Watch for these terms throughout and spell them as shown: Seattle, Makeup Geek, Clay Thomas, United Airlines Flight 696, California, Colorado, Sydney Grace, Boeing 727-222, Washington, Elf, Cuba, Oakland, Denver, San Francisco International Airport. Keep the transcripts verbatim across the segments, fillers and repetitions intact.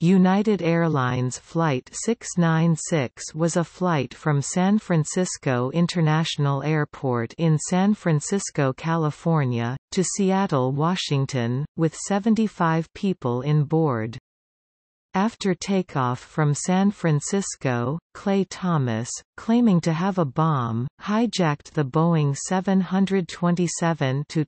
United Airlines Flight six ninety-six was a flight from San Francisco International Airport in San Francisco, California, to Seattle, Washington, with seventy-five people on board. After takeoff from San Francisco, Clay Thomas, claiming to have a bomb, hijacked the Boeing seven twenty-seven two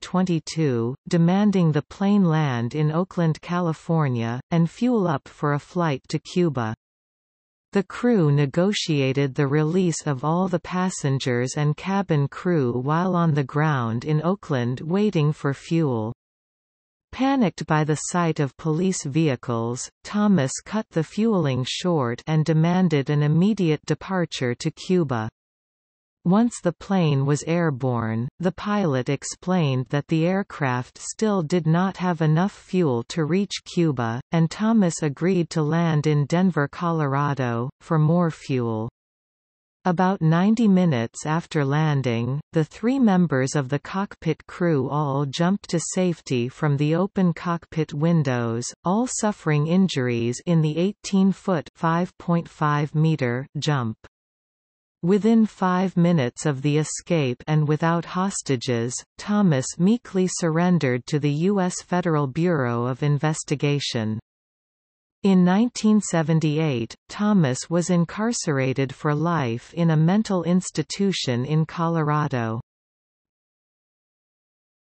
twenty-two, demanding the plane land in Oakland, California, and fuel up for a flight to Cuba. The crew negotiated the release of all the passengers and cabin crew while on the ground in Oakland waiting for fuel. Panicked by the sight of police vehicles, Thomas cut the fueling short and demanded an immediate departure to Cuba. Once the plane was airborne, the pilot explained that the aircraft still did not have enough fuel to reach Cuba, and Thomas agreed to land in Denver, Colorado, for more fuel. About ninety minutes after landing, the three members of the cockpit crew all jumped to safety from the open cockpit windows, all suffering injuries in the eighteen-foot (five point five meter) jump. Within five minutes of the escape and without hostages, Thomas meekly surrendered to the U S Federal Bureau of Investigation. In nineteen seventy-eight, Thomas was incarcerated for life in a mental institution in Colorado.